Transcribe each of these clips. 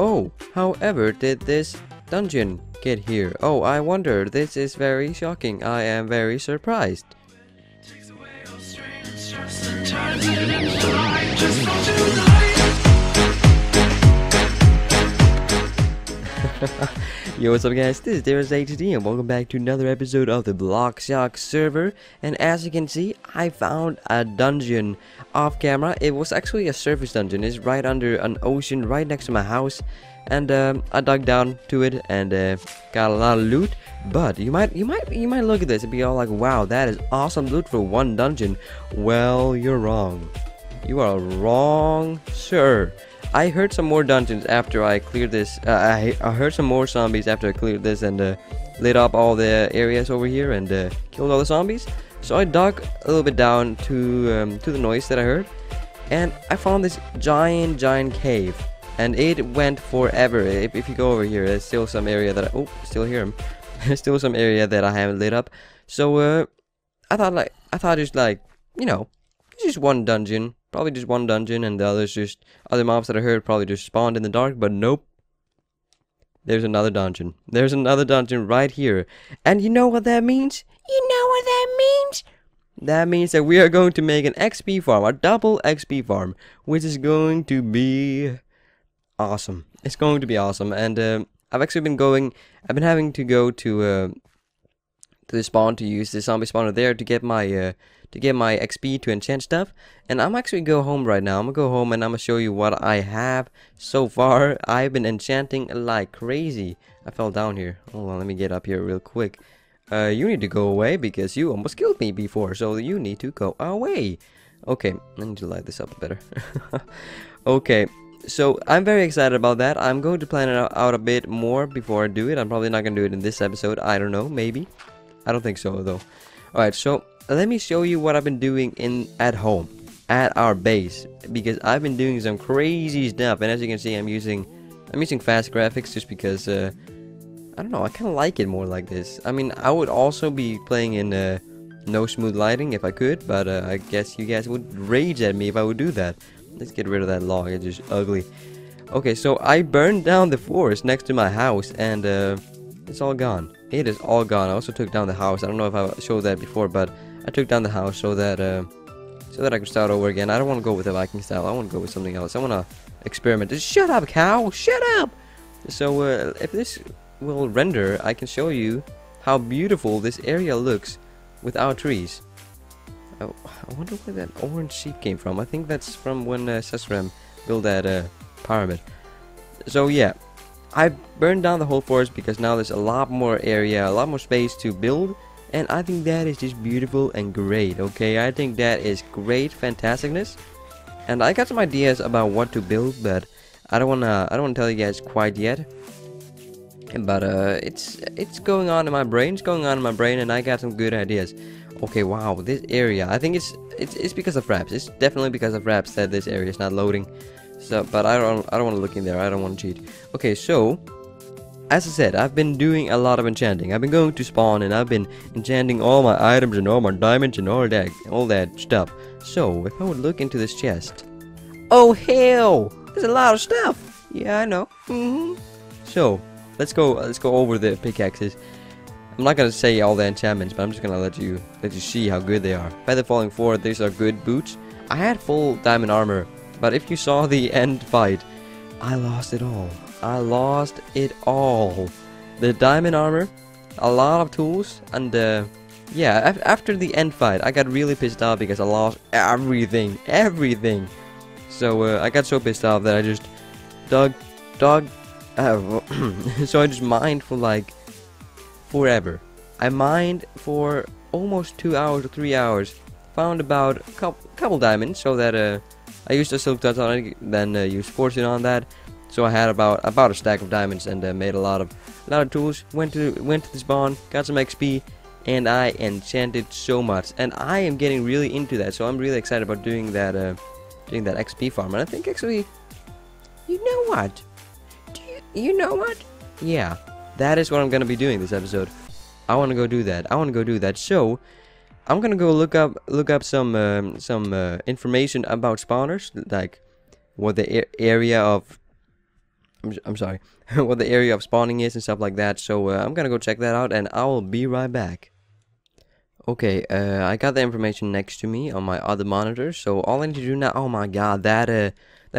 Oh, however did this dungeon get here? Oh, I wonder. This is very shocking. I am very surprised. Yo, what's up guys, this is TerasHD and welcome back to another episode of the BlockShock server. And as you can see, I found a dungeon off camera. It was actually a surface dungeon. It's right under an ocean right next to my house. And I dug down to it and got a lot of loot. But you might look at this and be all like, wow, that is awesome loot for one dungeon. Well, you're wrong. You are wrong, sir. I heard some more dungeons after I cleared this. I heard some more zombies after I cleared this and lit up all the areas over here and killed all the zombies. So I dug a little bit down to the noise that I heard, and I found this giant cave, and it went forever. If you go over here, there's still some area that I still hear him. There's still some area that I haven't lit up. So I thought just like, you know, just one dungeon. Probably just one dungeon, and the others just other mobs that I heard probably just spawned in the dark. But nope, there's another dungeon. There's another dungeon right here, and you know what that means? You know what that means? That means that we are going to make an XP farm, a double XP farm, which is going to be awesome. It's going to be awesome, and I've actually been going. I've been having to go to the spawn to use the zombie spawner there to get my XP to enchant stuff. And I'm actually go home right now. I'm gonna go home and I'm gonna show you what I have so far. I've been enchanting like crazy. I fell down here. Hold on, let me get up here real quick. You need to go away because you almost killed me before, so you need to go away. Okay, I need to light this up better. Okay, so I'm very excited about that. I'm going to plan it out a bit more before I do it. I'm probably not gonna do it in this episode. I don't know, maybe. I don't think so though. Alright, so let me show you what I've been doing at home, at our base, because I've been doing some crazy stuff. And as you can see, I'm using fast graphics just because I don't know, I kind of like it more like this. I mean, I would also be playing in no smooth lighting if I could, but I guess you guys would rage at me if I would do that. Let's get rid of that log, it's just ugly. Okay, so I burned down the forest next to my house, and it's all gone. It is all gone. I also took down the house. I don't know if I showed that before, but I took down the house so that I could start over again. I don't want to go with the Viking style. I want to go with something else. I want to experiment. Just shut up, cow! Shut up! So if this will render, I can show you how beautiful this area looks without trees. Oh, I wonder where that orange sheep came from. I think that's from when Sesram built that pyramid. So yeah, I burned down the whole forest because now there's a lot more area, a lot more space to build, and I think that is just beautiful and great. Okay, I think that is great fantasticness, and I got some ideas about what to build, but I don't wanna tell you guys quite yet. But it's going on in my brain, and I got some good ideas. Okay, wow, this area. I think it's because of wraps. It's definitely because of wraps that this area is not loading. So, but I don't want to look in there. I don't want to cheat. Okay, so as I said, I've been doing a lot of enchanting. I've been going to spawn and I've been enchanting all my items and all my diamonds and all that stuff. So if I would look into this chest, oh hell, there's a lot of stuff. Yeah, I know. So let's go over the pickaxes. I'm not gonna say all the enchantments, but I'm just gonna let you see how good they are. Feather falling forward. These are good boots. I had full diamond armor. But if you saw the end fight, I lost it all. I lost it all. The diamond armor, a lot of tools, and yeah, after the end fight, I got really pissed off because I lost everything, So I got so pissed off that I just so I just mined for like forever. I mined for almost 2 hours or 3 hours. Found about a couple diamonds, so that I used a silk touch on it, then used fortune on that, so I had about a stack of diamonds and made a lot of tools. Went to the spawn, got some XP, and I enchanted so much. And I am getting really into that, so I'm really excited about doing that XP farm. And I think actually, you know what? You know what? Yeah, that is what I'm gonna be doing this episode. I want to go do that. So I'm gonna go look up some information about spawners, like what the area of I'm sorry, what the area of spawning is and stuff like that. So I'm gonna go check that out and I will be right back. Okay, I got the information next to me on my other monitor. So all I need to do now, oh my god, that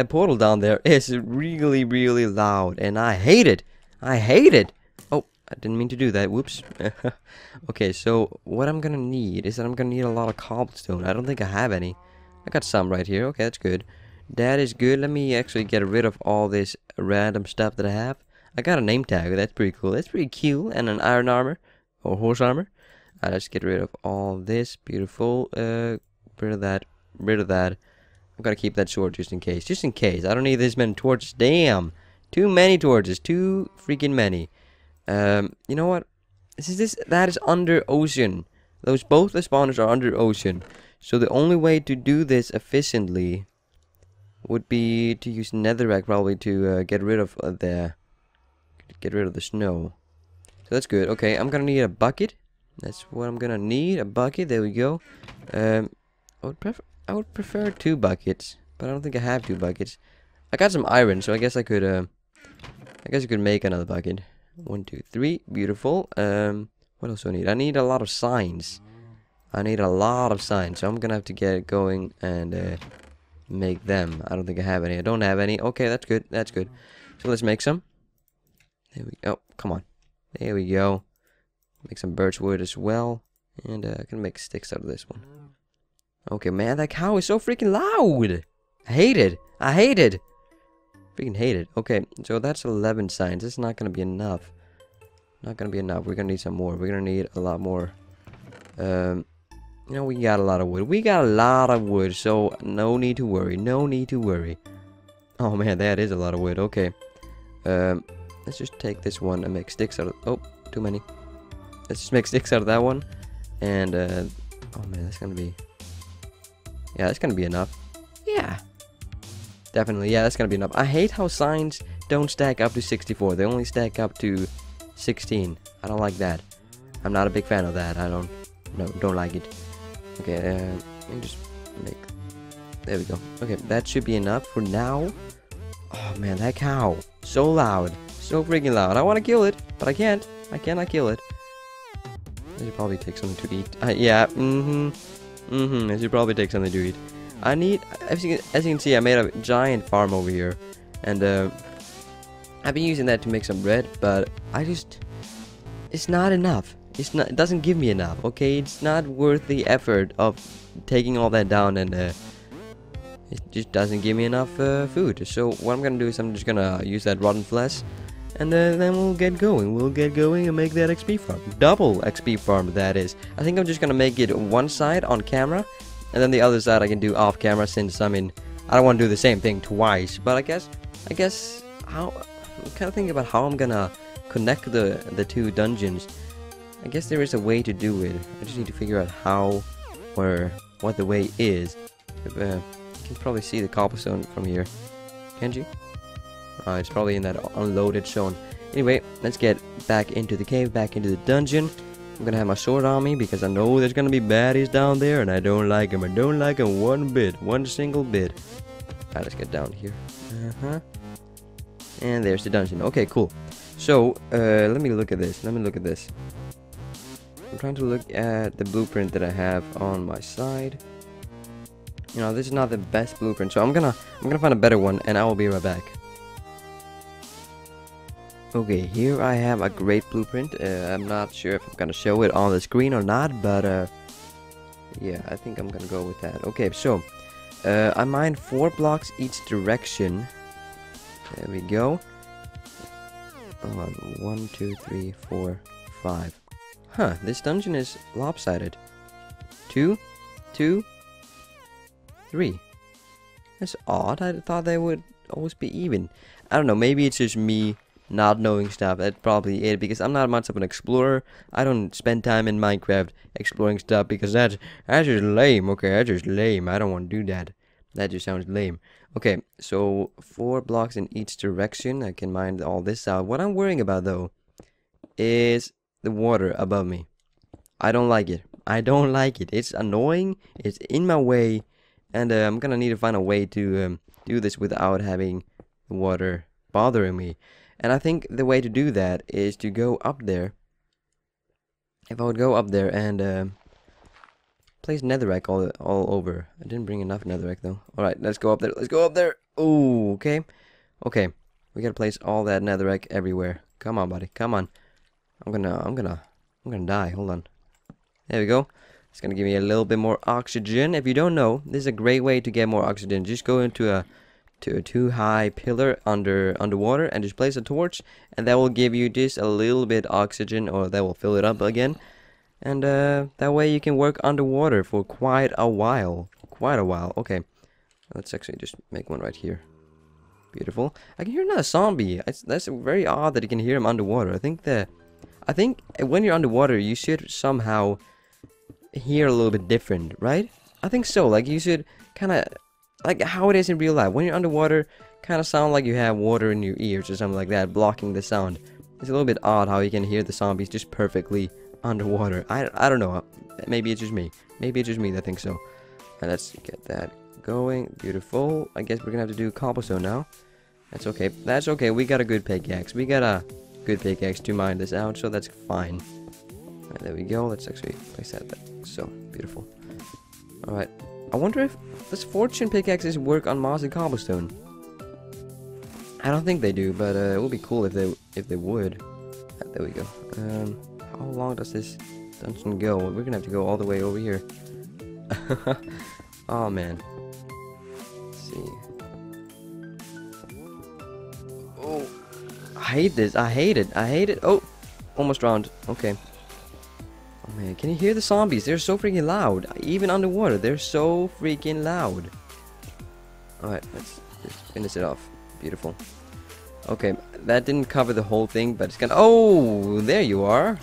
portal down there is really, really loud and I hate it. I hate it. Oh, I didn't mean to do that. Whoops. Okay, so what I'm gonna need is that I'm gonna need a lot of cobblestone. I don't think I have any. I got some right here. Okay, that's good. That is good. Let me actually get rid of all this random stuff that I have. I got a name tag. That's pretty cool. That's pretty cute. And an iron armor. Or horse armor. I'll just get rid of all this. Beautiful. Rid of that. Rid of that. I'm gonna keep that sword just in case. Just in case. I don't need this many torches. Damn. Too many torches. Too freaking many. You know what? That is under ocean. Both the spawners are under ocean. So the only way to do this efficiently would be to use netherrack probably to get rid of the snow. So that's good. Okay, I'm gonna need a bucket. That's what I'm gonna need, a bucket. There we go. I would prefer 2 buckets, but I don't think I have 2 buckets. I got some iron, so I guess I could make another bucket. 1, 2, 3, beautiful. What else do I need? I need a lot of signs. So I'm gonna have to get going and make them. I don't think I have any. I don't have any. Okay, that's good. That's good. So let's make some. There we go. Oh, come on. There we go. Make some birchwood as well. And I can make sticks out of this one. Okay, man. That cow is so freaking loud. I hate it. I hate it. Freaking hate it. Okay, so that's 11 signs. It's not gonna be enough. Not gonna be enough. We're gonna need some more. We're gonna need a lot more. You know, we got a lot of wood. So no need to worry. Oh man, that is a lot of wood. Okay. Let's just take this one and make sticks out of... Oh, too many. Let's just make sticks out of that one. And, oh man, that's gonna be... Yeah, that's gonna be enough. Yeah. Definitely, yeah, that's gonna be enough. I hate how signs don't stack up to 64. They only stack up to 16. I don't like that. I'm not a big fan of that. Don't like it. Okay, let me just make... There we go. Okay, that should be enough for now. Oh, man, that cow. So loud. So freaking loud. I want to kill it, but I can't. I cannot kill it. I should probably take something to eat. Yeah, I should probably take something to eat. I need... As you can see, I made a giant farm over here. And, I've been using that to make some bread, but I just... It's not enough. It doesn't give me enough, okay? It's not worth the effort of taking all that down, and it just doesn't give me enough food. So what I'm gonna do is I'm just gonna use that rotten flesh, and then we'll get going. We'll get going and make that XP farm. Double XP farm, that is. I think I'm just gonna make it one side on camera, and then the other side I can do off camera, since, I mean, I don't want to do the same thing twice. But I guess, I'm kind of thinking about how I'm gonna connect the two dungeons. I guess there is a way to do it. I just need to figure out how or what the way is. You can probably see the cobblestone from here. Can't you? It's probably in that unloaded zone. Anyway, let's get back into the cave, back into the dungeon. I'm gonna have my sword on me because I know there's gonna be baddies down there and I don't like them. I don't like them one bit. One single bit. Alright, let's get down here. And there's the dungeon. Okay, cool. So, let me look at this. I'm trying to look at the blueprint that I have on my side. You know, this is not the best blueprint, so I'm gonna find a better one, and I will be right back. Okay, here I have a great blueprint. I'm not sure if I'm gonna show it on the screen or not, but yeah, I think I'm gonna go with that. Okay, so I mined 4 blocks each direction. There we go. Hold on, 1, 2, 3, 4, 5. Huh, this dungeon is lopsided. 2, 2, 3. That's odd. I thought they would always be even. I don't know, maybe it's just me not knowing stuff. That's probably it, because I'm not much of an explorer. I don't spend time in Minecraft exploring stuff, because that's just lame. Okay, that's just lame. I don't want to do that. That just sounds lame. Okay, so 4 blocks in each direction. I can mine all this out. What I'm worrying about, though, is... the water above me. I don't like it. It's annoying. It's in my way. And I'm gonna need to find a way to do this without having the water bothering me. And I think the way to do that is to go up there. If I would go up there and place netherrack all over. I didn't bring enough netherrack though. Alright, let's go up there. Let's go up there. Ooh, okay. Okay. We gotta place all that netherrack everywhere. Come on, buddy. Come on. I'm gonna die. Hold on. There we go. It's gonna give me a little bit more oxygen. If you don't know, this is a great way to get more oxygen. Just go into a too high pillar underwater and just place a torch, and that will give you just a little bit oxygen, or that will fill it up again. And that way you can work underwater for quite a while. Okay, let's actually just make one right here. Beautiful. I can hear another zombie. That's very odd that you can hear him underwater. I think when you're underwater, you should somehow hear a little bit different, right? I think so. Like, you should kind of, like how it is in real life. When you're underwater, kind of sound like you have water in your ears or something like that, blocking the sound. It's a little bit odd how you can hear the zombies just perfectly underwater. I don't know. Maybe it's just me. I think so. And let's get that going. Beautiful. I guess we're gonna have to do cobblestone now. That's okay. That's okay. We got a good pickaxe. To mine this out, so that's fine. All right, there we go. Let's actually place that back. So beautiful. All right. I wonder if this fortune pickaxes work on moss and cobblestone. I don't think they do, but it would be cool if they would. Right, there we go. How long does this dungeon go? We're gonna have to go all the way over here. Oh man. Let's see. Oh, I hate this. I hate it. Oh, almost drowned. Okay. Oh man, can you hear the zombies? They're so freaking loud. Even underwater, they're so freaking loud. Alright, let's just finish it off. Beautiful. Okay, that didn't cover the whole thing, but it's gonna... Oh, there you are.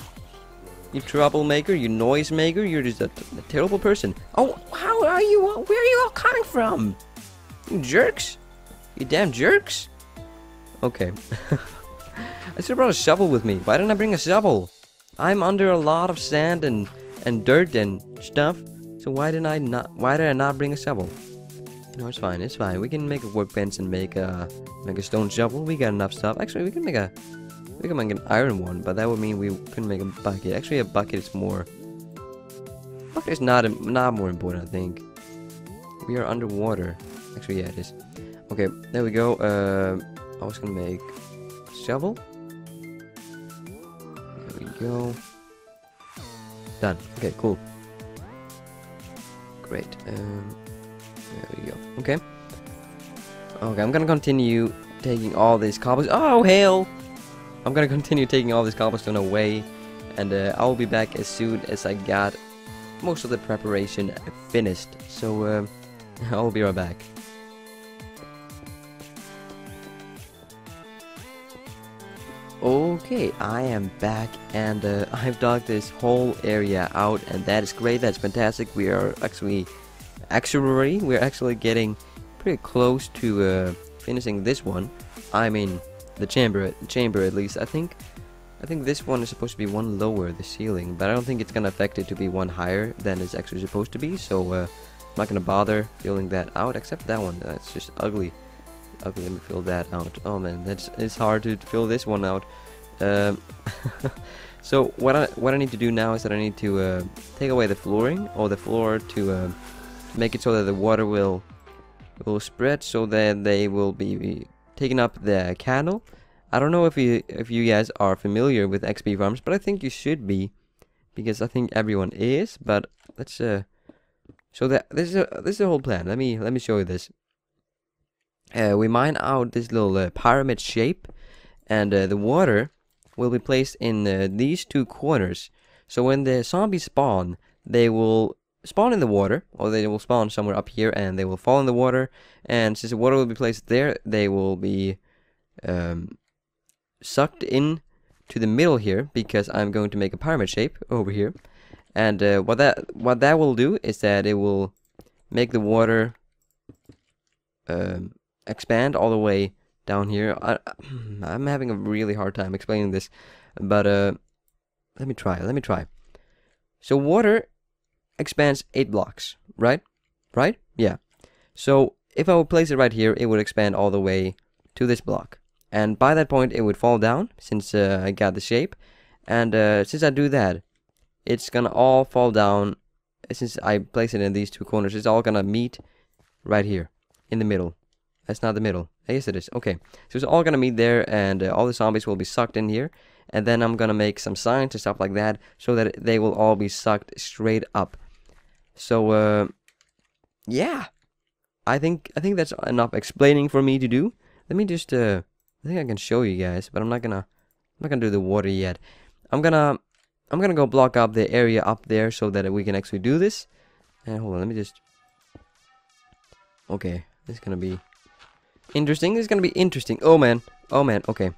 You troublemaker, you noisemaker, you're just a terrible person. Oh, how are you all... Where are you all coming from? You jerks. You damn jerks. Okay. I should have brought a shovel with me. Why didn't I bring a shovel? I'm under a lot of sand and dirt and stuff, so why did I not bring a shovel? No, it's fine, We can make a workbench and make a stone shovel. We got enough stuff. Actually, we can make an iron one, but that would mean we couldn't make a bucket. Actually, a bucket is more. Bucket is not more important, I think. We are underwater. Actually, yeah, it is. Okay, there we go. I was gonna make a shovel. Go. Done. Okay, cool. Great. There we go. Okay. Okay, I'm gonna continue taking all this cobblestone. Oh, hell! I'm gonna continue taking all this cobblestone away, and I'll be back as soon as I got most of the preparation finished. So, I'll be right back. Okay, I am back, and I've dug this whole area out, and that is great. That's fantastic. We are actually getting pretty close to finishing this one. I mean, the chamber at least. I think this one is supposed to be one lower, the ceiling, but I don't think it's gonna affect it to be one higher than it's actually supposed to be. So I'm not gonna bother filling that out, except that one. That's just ugly. Okay, let me fill that out. Oh man, it's hard to fill this one out. So what I need to do now is that I need to take away the flooring, or the floor, to make it so that the water will spread, so that they will be taking up the cattle. I don't know if you guys are familiar with XP farms, but I think you should be, because I think everyone is. But let's so that this is the whole plan. Let me show you this. We mine out this little pyramid shape, and the water will be placed in these two corners. So when the zombies spawn, they will spawn in the water, or they will spawn somewhere up here, and they will fall in the water. And since the water will be placed there, they will be sucked in to the middle here, because I'm going to make a pyramid shape over here. And what that will do is that it will make the water expand all the way down here. I'm having a really hard time explaining this, but let me try. So water expands 8 blocks, right? Yeah. So if I would place it right here, it would expand all the way to this block. and by that point it would fall down since I got the shape, and since I do that, it's gonna all fall down. Since I place it in these two corners, it's all gonna meet right here in the middle. That's not the middle. I guess it is. Okay, so it's all gonna meet there, and all the zombies will be sucked in here, and then I'm gonna make some signs and stuff like that so that they will all be sucked straight up. So yeah, I think that's enough explaining for me to do. Let me just I think I can show you guys, but I'm not gonna do the water yet. I'm gonna go block up the area up there so that we can actually do this. And hold on, let me just. Okay, this is gonna be interesting. This is gonna be interesting. Oh man, oh man. Okay.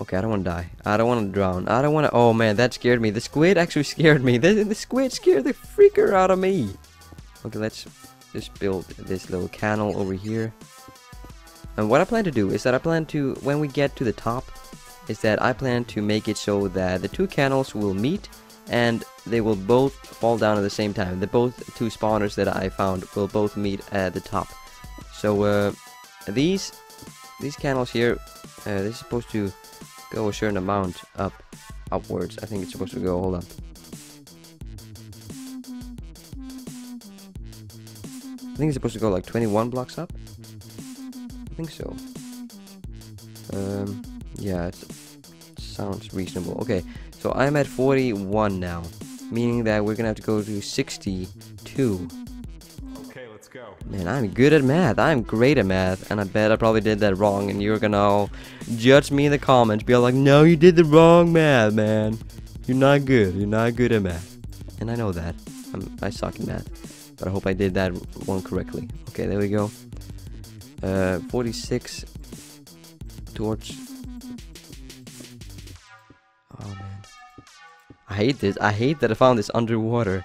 Okay, I don't want to die. I don't want to drown. I don't want to... Oh, man, that scared me. The squid actually scared me. The squid scared the freaker out of me. Okay, let's just build this little canal over here. And what I plan to do is that I plan to... When we get to the top, is that I plan to make it so that the two canals will meet and they will both fall down at the same time. The both two spawners that I found will both meet at the top. So, these canals here, this is supposed to... go a certain amount upwards. I think it's supposed to go, hold on. I think it's supposed to go like 21 blocks up. I think so. Yeah, it sounds reasonable. Okay, so I'm at 41 now, meaning that we're gonna have to go to 62. Okay, let's go. Man, I'm good at math. I'm great at math, and I bet I probably did that wrong, and you're gonna judge me in the comments, be all like, no, you did the wrong math, man. You're not good. You're not good at math. And I know that. I suck at math. But I hope I did that one correctly. Okay, there we go. 46 torch. Oh, man. I hate this. I hate that I found this underwater.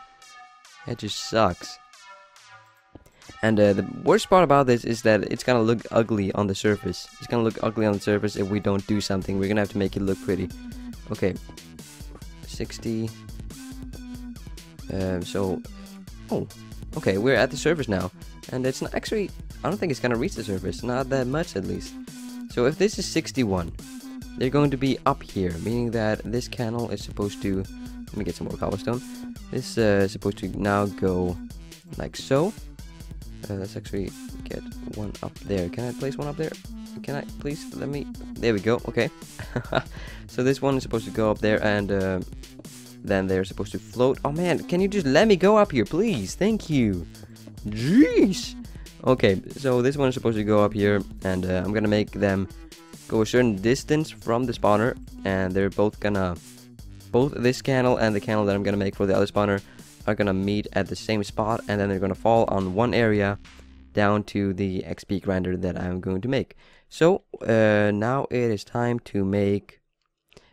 That just sucks. And the worst part about this is that it's gonna look ugly on the surface. It's gonna look ugly on the surface if we don't do something. We're gonna have to make it look pretty. Okay. 60. Oh. Okay, we're at the surface now. And it's not actually... I don't think it's gonna reach the surface. Not that much, at least. So if this is 61, they're going to be up here. Meaning that this canal is supposed to... Let me get some more cobblestone. This is supposed to now go like so. Let's actually get one up there. Can I place one up there? Can I please? Let me... There we go. Okay. So this one is supposed to go up there, and then they're supposed to float. Oh man, can you just let me go up here, please? Thank you. Jeez. Okay, so this one is supposed to go up here, and I'm gonna make them go a certain distance from the spawner, and they're both gonna... Both this canal and the canal that I'm gonna make for the other spawner are gonna meet at the same spot, and then they're gonna fall on one area down to the XP grinder that I'm going to make. So now it is time to make...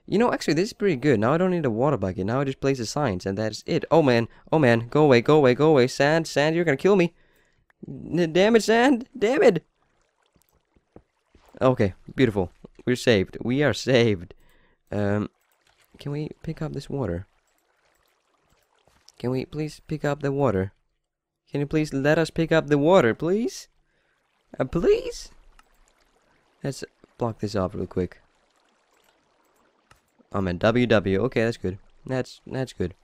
You know, actually this is pretty good. Now I don't need a water bucket. Now I just place the signs, and that's it. Oh man, oh man, go away, go away, go away. Sand, sand, you're gonna kill me. Damn it, sand, damn it. Okay, beautiful. We're saved. We are saved. Can we pick up this water? Can we please pick up the water? Can you please let us pick up the water, please? Please? Let's block this off real quick. Oh man, WW. Okay, that's good. That's good.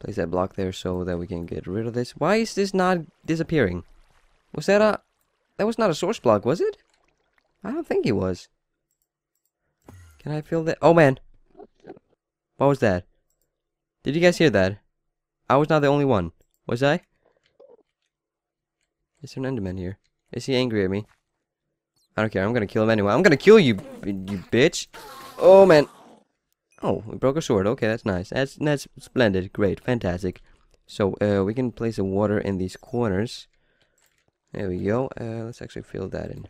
Place that block there so that we can get rid of this. Why is this not disappearing? Was that a... That was not a source block, was it? I don't think it was. Can I feel that? Oh man. What was that? Did you guys hear that? I was not the only one, was I? Is there an Enderman here? Is he angry at me? I don't care, I'm gonna kill him anyway. I'm gonna kill you, you bitch! Oh, man! Oh, we broke a sword. Okay, that's nice. That's splendid. Great. Fantastic. So, we can place the water in these corners. There we go. Let's actually fill that in.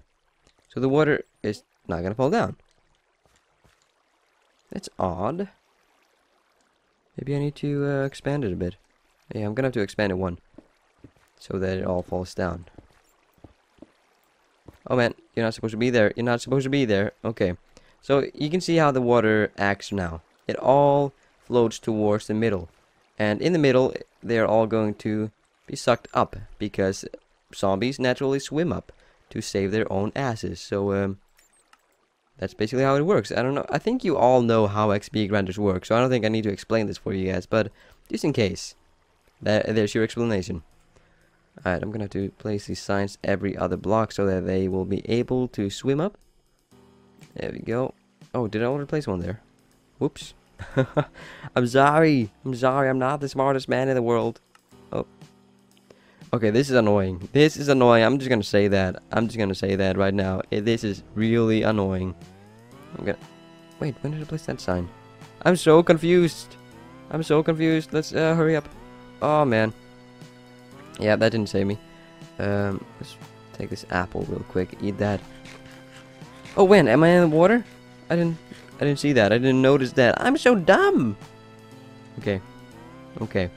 So the water is not gonna fall down. That's odd. Maybe I need to expand it a bit. Yeah, I'm gonna have to expand it one. So that it all falls down. Oh man, you're not supposed to be there. You're not supposed to be there. Okay. So you can see how the water acts now. It all floats towards the middle. And in the middle, they're all going to be sucked up. Because zombies naturally swim up to save their own asses. So that's basically how it works. I don't know. I think you all know how XP grinders work, so I don't think I need to explain this for you guys, but just in case, there's your explanation. Alright, I'm gonna have to place these signs every other block so that they will be able to swim up. There we go. Oh, did I already place one there? Whoops. I'm sorry. I'm sorry. I'm not the smartest man in the world. Oh. Okay, this is annoying. This is annoying. I'm just gonna say that. I'm just gonna say that right now. This is really annoying. I'm gonna... Wait, when did I place that sign? I'm so confused. I'm so confused. Let's hurry up. Oh, man. Yeah, that didn't save me. Let's take this apple real quick. Eat that. Oh, when? Am I in the water? I didn't see that. I didn't notice that. I'm so dumb. Okay. Okay.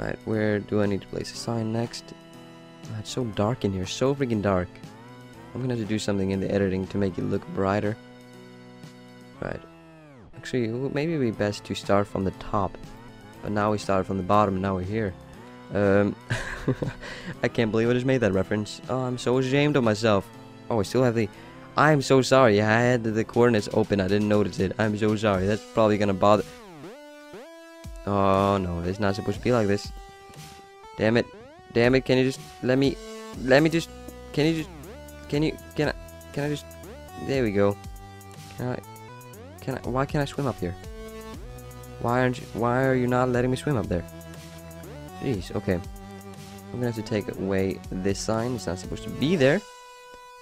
Alright, where do I need to place a sign next? Oh, it's so dark in here. So freaking dark. I'm gonna have to do something in the editing to make it look brighter. Right. Actually, maybe it would be best to start from the top. But now we started from the bottom and now we're here. I can't believe I just made that reference. Oh, I'm so ashamed of myself. Oh, I still have the... I'm so sorry. I had the coordinates open. I didn't notice it. I'm so sorry. That's probably gonna bother... Oh, no. It's not supposed to be like this. Damn it. Damn it. Can you just... Let me just... Can you just... Can I just... There we go. Why can't I swim up here? Why are you not letting me swim up there? Jeez, okay. I'm gonna have to take away this sign. It's not supposed to be there.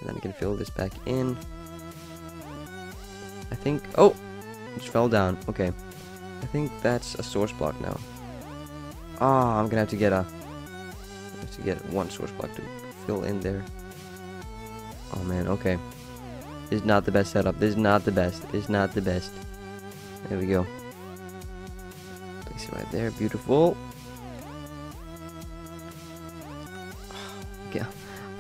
And then I can fill this back in. I think... Oh! It just fell down. Okay. I think that's a source block now. Ah, I'm gonna have to get a... I have to get one source block to fill in there. Oh man, okay. This is not the best setup. This is not the best. It's not the best. There we go. Place it right there. Beautiful. Yeah.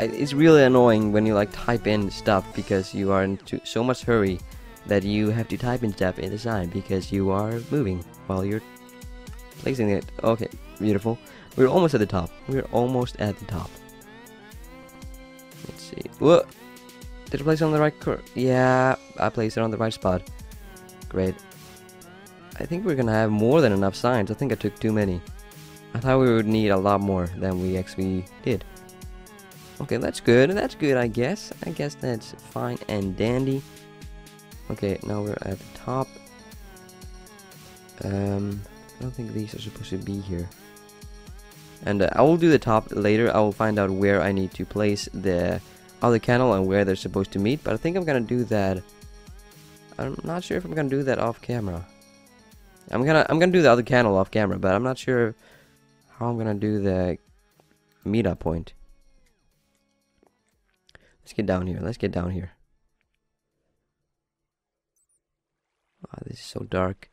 It's really annoying when you like type in stuff because you are in so much hurry that you have to type in stuff in the sign because you are moving while you're placing it. Okay, beautiful. We're almost at the top. We're almost at the top. Let's see. Whoa! Did I place it on the right curve? Yeah, I placed it on the right spot. Great. I think we're gonna have more than enough signs. I think I took too many. I thought we would need a lot more than we actually did. Okay, that's good. That's good, I guess. I guess that's fine and dandy. Okay, now we're at the top. I don't think these are supposed to be here. And I will do the top later. I will find out where I need to place the other kennel and where they're supposed to meet. But I think I'm gonna do that. I'm not sure if I'm gonna do that off camera. I'm gonna do the other kennel off camera, but I'm not sure how I'm gonna do the meetup point. Let's get down here. Let's get down here. Wow, this is so dark.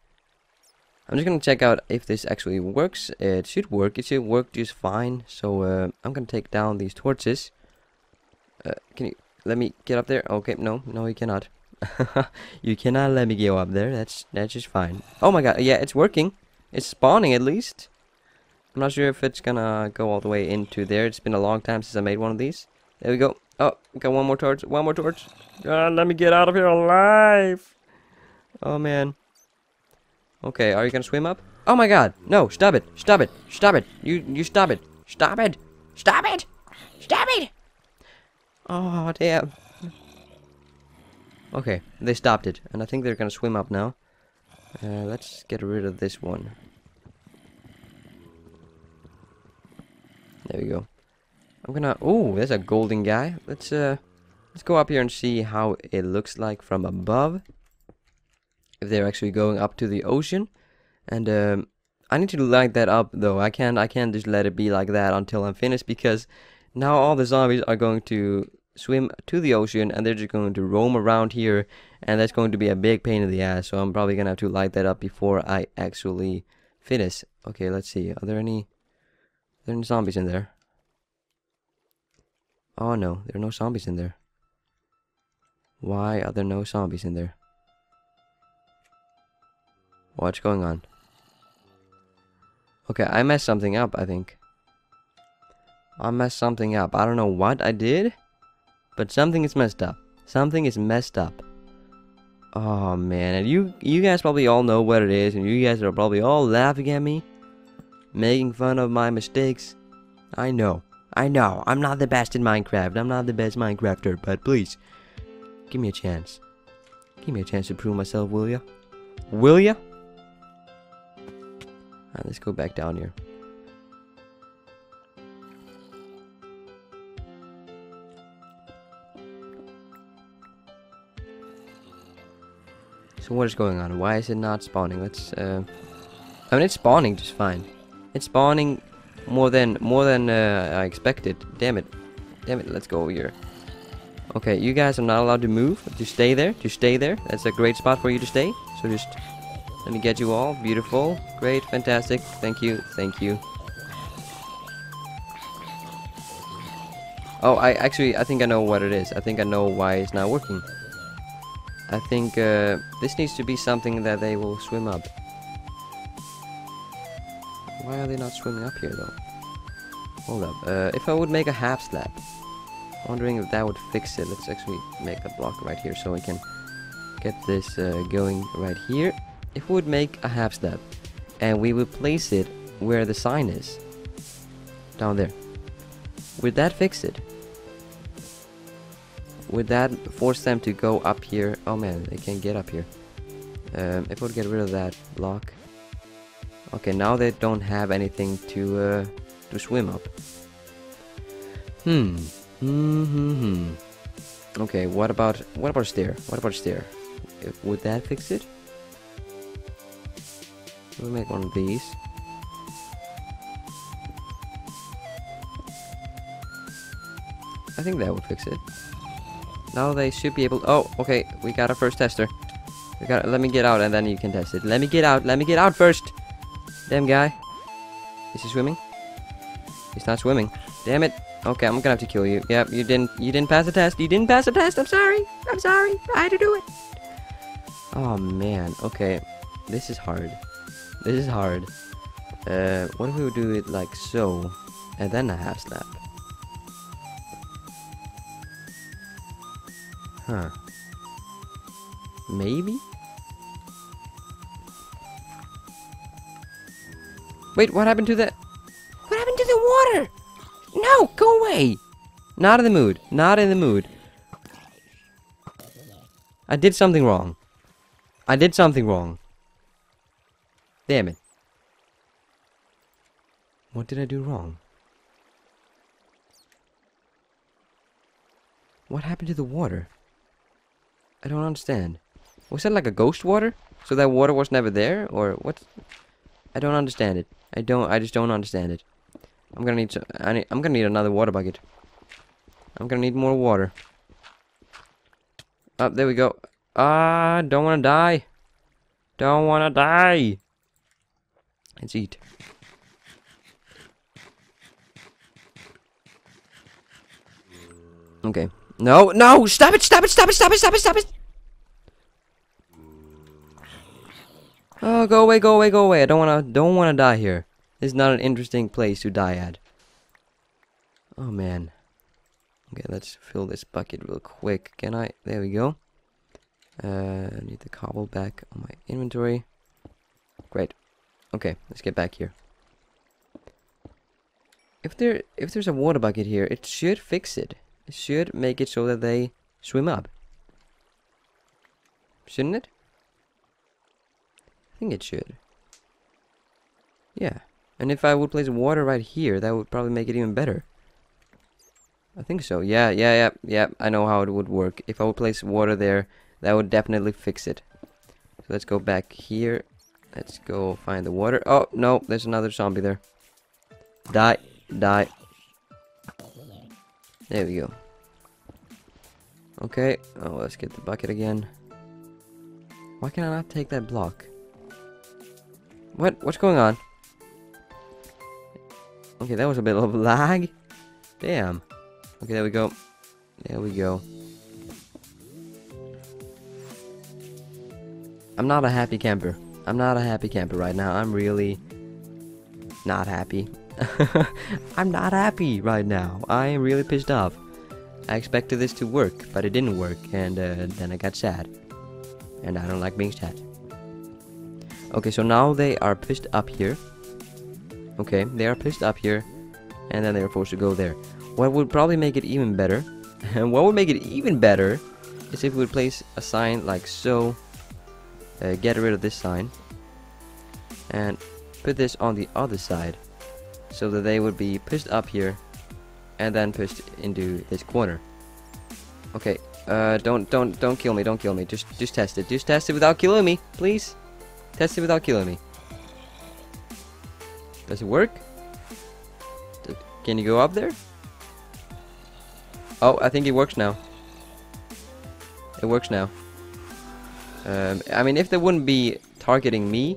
I'm just gonna check out if this actually works. It should work. It should work just fine. So I'm gonna take down these torches. Can you let me get up there? Okay, no, you cannot. You cannot let me go up there. That's just fine. Oh my god, yeah, it's working. It's spawning at least. I'm not sure if it's gonna go all the way into there. It's been a long time since I made one of these. There we go. Oh, got one more torch. One more torch. God, let me get out of here alive. Oh, man. Okay, are you gonna swim up? Oh, my God. No, stop it. Stop it. Stop it. You stop it. Stop it. Stop it. Stop it. Oh, damn. Okay, they stopped it. And I think they're gonna swim up now. Let's get rid of this one. There we go. I'm gonna... Oh, there's a golden guy. Let's go up here and see how it looks like from above. If they're actually going up to the ocean. And I need to light that up though. I can't just let it be like that until I'm finished, because now all the zombies are going to swim to the ocean and they're just going to roam around here, and that's going to be a big pain in the ass. So I'm probably gonna have to light that up before I actually finish. Okay, let's see. Are there any zombies in there? Oh no, there are no zombies in there. Why are there no zombies in there? What's going on? Okay, I messed something up, I think. I messed something up. I don't know what I did, but something is messed up. Something is messed up. Oh man, and you guys probably all know what it is, and you guys are probably all laughing at me, making fun of my mistakes. I know, I'm not the best in Minecraft, I'm not the best Minecrafter, but please, give me a chance. Give me a chance to prove myself, will ya? Will ya? Alright, let's go back down here. So what is going on? Why is it not spawning? Let's, I mean, it's spawning just fine. It's spawning more than I expected. Damn it. Damn it, let's go over here. Okay, you guys are not allowed to move. Just stay there. Just stay there. That's a great spot for you to stay. So just let me get you all. Beautiful. Great. Fantastic. Thank you. Thank you. Oh, I think I know what it is. I think I know why it's not working. I think this needs to be something that they will swim up. Why are they not swimming up here though? Hold up. If I would make a half slab, wondering if that would fix it. Let's actually make a block right here so we can get this going right here. If we would make a half slab and we would place it where the sign is, down there, would that fix it? Would that force them to go up here? Oh man, they can't get up here. If I would get rid of that block. Okay, now they don't have anything to swim up. Okay, what about stair? What about stair? Would that fix it? We'll make one of these. I think that would fix it. Now they should be able. Oh, okay. We got our first tester. Let me get out, and then you can test it. Let me get out. Let me get out first. Damn guy. Is he swimming? He's not swimming. Damn it. Okay, I'm gonna have to kill you. Yep, you didn't pass the test. You didn't pass the test. I'm sorry. I'm sorry. I had to do it. Oh man. Okay. This is hard. This is hard. What if we would do it like so, and then a half slap? Huh. Maybe? Wait, what happened to the... What happened to the water? No, go away! Not in the mood. Not in the mood. I did something wrong. I did something wrong. Damn it. What did I do wrong? What happened to the water? I don't understand. Was that like a ghost water? So that water was never there? Or what? I don't understand it. I just don't understand it. I'm gonna need I'm gonna need another water bucket. I'm gonna need more water. Up, there we go. Ah, don't wanna die. Don't wanna die. Let's eat. Okay. No, no! Stop it! Stop it! Stop it! Stop it! Stop it! Stop it! Oh, go away! Go away! Go away! I don't wanna die here. This is not an interesting place to die at. Oh man. Okay, let's fill this bucket real quick. Can I? There we go. I need the cobble back on my inventory. Great. Okay, let's get back here. If there's a water bucket here, it should fix it. It should make it so that they swim up. Shouldn't it? I think it should. Yeah. And if I would place water right here, that would probably make it even better. I think so. Yeah. I know how it would work. If I would place water there, that would definitely fix it. So let's go back here. Let's go find the water. Oh, no. There's another zombie there. Die. Die. There we go. Okay. Oh, let's get the bucket again. Why can I not take that block? What? What's going on? Okay, that was a bit of a lag. Damn. Okay, there we go. There we go. I'm not a happy camper. I'm not a happy camper right now. I'm really not happy. I'm not happy right now. I am really pissed off. I expected this to work, but it didn't work, and then I got sad. And I don't like being sad. Okay, so now they are pushed up here. Okay, they are pushed up here, and then they are forced to go there. What would probably make it even better, and what would make it even better, is if we would place a sign like so. Get rid of this sign, and put this on the other side, so that they would be pushed up here, and then pushed into this corner. Okay, don't kill me, don't kill me. Just test it. Just test it without killing me, please. Test it without killing me. Does it work? Can you go up there? Oh, I think it works now. It works now. I mean, if they wouldn't be targeting me,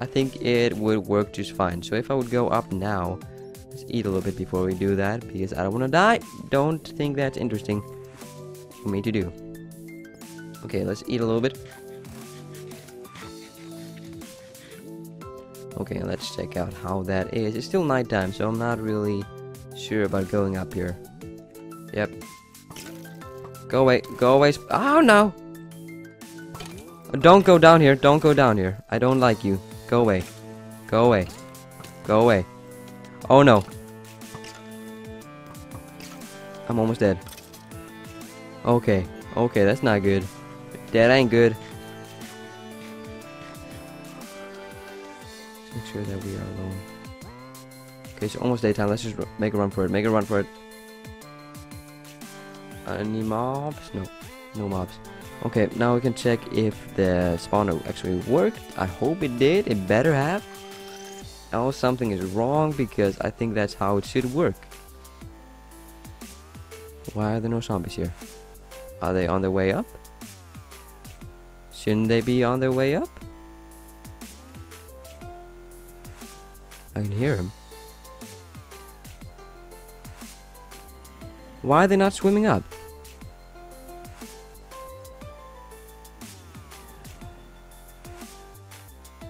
I think it would work just fine. So if I would go up now, let's eat a little bit before we do that, because I don't want to die. Don't think that's interesting for me to do. Okay, let's eat a little bit. Okay, let's check out how that is. It's still nighttime, so I'm not really sure about going up here. Yep. Go away. Go away. Oh, no. Don't go down here. Don't go down here. I don't like you. Go away. Go away. Go away. Oh, no. I'm almost dead. Okay. Okay, that's not good. That ain't good. Make sure that we are alone. Okay, it's almost daytime. Let's just make a run for it. Make a run for it. Any mobs? No. No mobs. Okay, now we can check if the spawner actually worked. I hope it did. It better have. Else something is wrong, because I think that's how it should work. Why are there no zombies here? Are they on their way up? Shouldn't they be on their way up? I can hear him. Why are they not swimming up?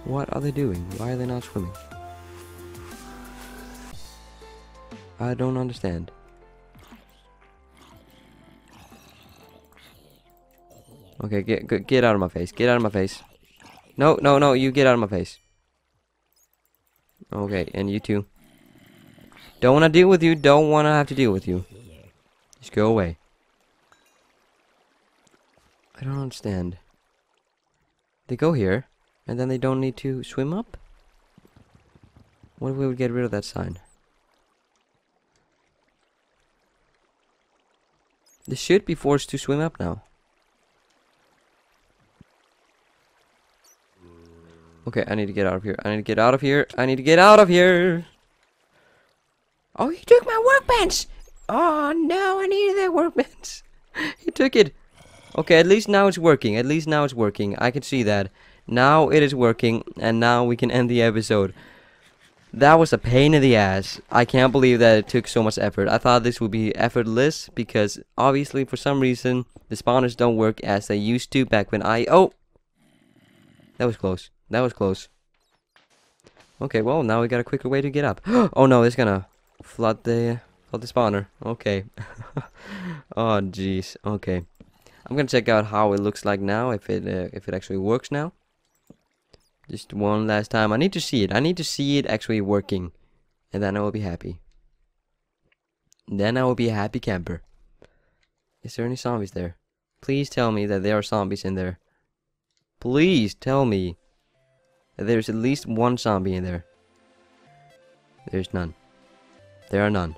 What are they doing? Why are they not swimming? I don't understand. Okay, get out of my face. Get out of my face. No, no, no, you get out of my face. Okay, and you too. Don't want to deal with you. Don't want to have to deal with you. Just go away. I don't understand. They go here. And then they don't need to swim up? What if we would get rid of that sign? They should be forced to swim up now. Okay, I need to get out of here. I need to get out of here. I need to get out of here! Oh, he took my workbench! Oh no, I needed that workbench! He took it! Okay, at least now it's working. At least now it's working. I can see that. Now it is working, and now we can end the episode. That was a pain in the ass. I can't believe that it took so much effort. I thought this would be effortless, because obviously for some reason the spawners don't work as they used to back when I... Oh! That was close. That was close. Okay, well, now we got a quicker way to get up. Oh no, it's gonna flood the spawner. Okay. Oh, jeez. Okay. I'm gonna check out how it looks like now, if it actually works now. Just one last time. I need to see it. I need to see it actually working. And then I will be happy. Then I will be a happy camper. Is there any zombies there? Please tell me that there are zombies in there. Please tell me that there's at least one zombie in there. There's none. There are none.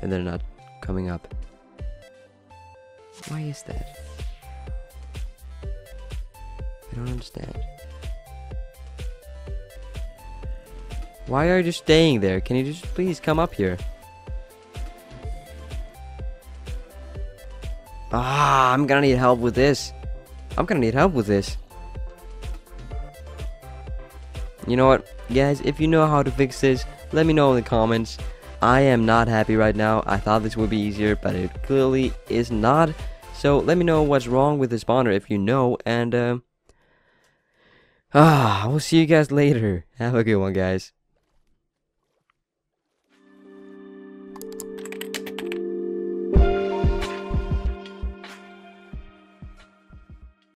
And they're not coming up. Why is that? I don't understand. Why are you just staying there? Can you just please come up here? Ah, I'm gonna need help with this. I'm gonna need help with this. You know what, guys? If you know how to fix this, let me know in the comments. I am not happy right now. I thought this would be easier, but it clearly is not. So let me know what's wrong with the spawner if you know, and we'll see you guys later. Have a good one, guys.